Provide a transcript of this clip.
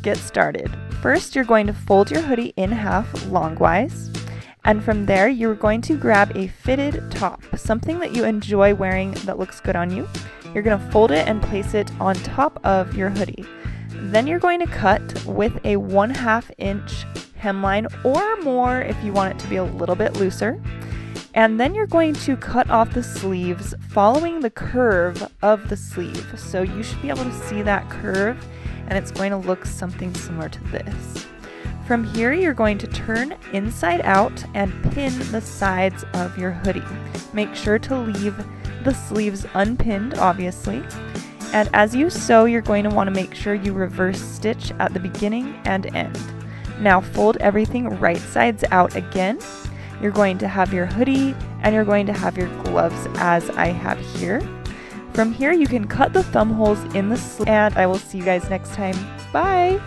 Get started. First, you're going to fold your hoodie in half longwise, and from there you're going to grab a fitted top, something that you enjoy wearing that looks good on you. You're going to fold it and place it on top of your hoodie. Then you're going to cut with a 1/2 inch hemline or more if you want it to be a little bit looser. And then you're going to cut off the sleeves following the curve of the sleeve. So you should be able to see that curve, and it's going to look something similar to this. From here, you're going to turn inside out and pin the sides of your hoodie. Make sure to leave the sleeves unpinned, obviously. And as you sew, you're going to want to make sure you reverse stitch at the beginning and end. Now fold everything right sides out again. You're going to have your hoodie and you're going to have your gloves as I have here. From here, you can cut the thumb holes in the sleeve, and I will see you guys next time. Bye!